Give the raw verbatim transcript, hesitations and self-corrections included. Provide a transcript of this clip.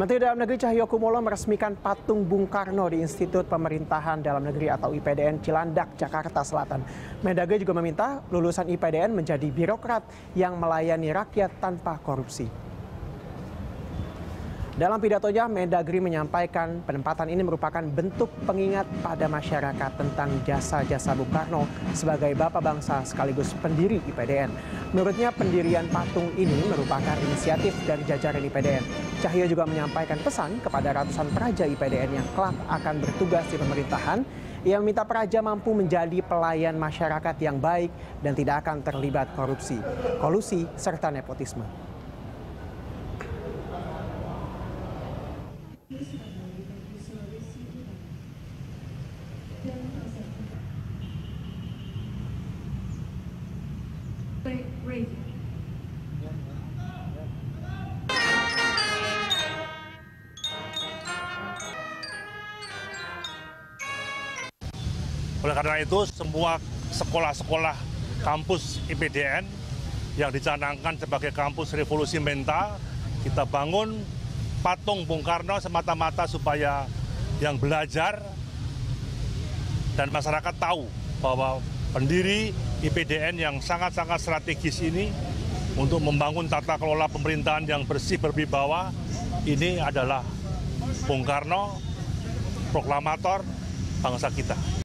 Menteri Dalam Negeri Tjahjo Kumolo meresmikan patung Bung Karno di Institut Pemerintahan Dalam Negeri atau I P D N Cilandak, Jakarta Selatan. Mendagri juga meminta lulusan I P D N menjadi birokrat yang melayani rakyat tanpa korupsi. Dalam pidatonya, Mendagri menyampaikan penempatan ini merupakan bentuk pengingat pada masyarakat tentang jasa-jasa Bung Karno sebagai bapak bangsa sekaligus pendiri I P D N. Menurutnya, pendirian patung ini merupakan inisiatif dari jajaran I P D N. Tjahjo juga menyampaikan pesan kepada ratusan praja I P D N yang kelak akan bertugas di pemerintahan. Ia meminta praja mampu menjadi pelayan masyarakat yang baik dan tidak akan terlibat korupsi, kolusi, serta nepotisme. Great. Oleh karena itu, semua sekolah-sekolah kampus I P D N yang dicanangkan sebagai kampus revolusi mental, kita bangun patung Bung Karno semata-mata supaya yang belajar dan masyarakat tahu bahwa pendiri I P D N yang sangat-sangat strategis ini untuk membangun tata kelola pemerintahan yang bersih berwibawa, ini adalah Bung Karno, proklamator bangsa kita.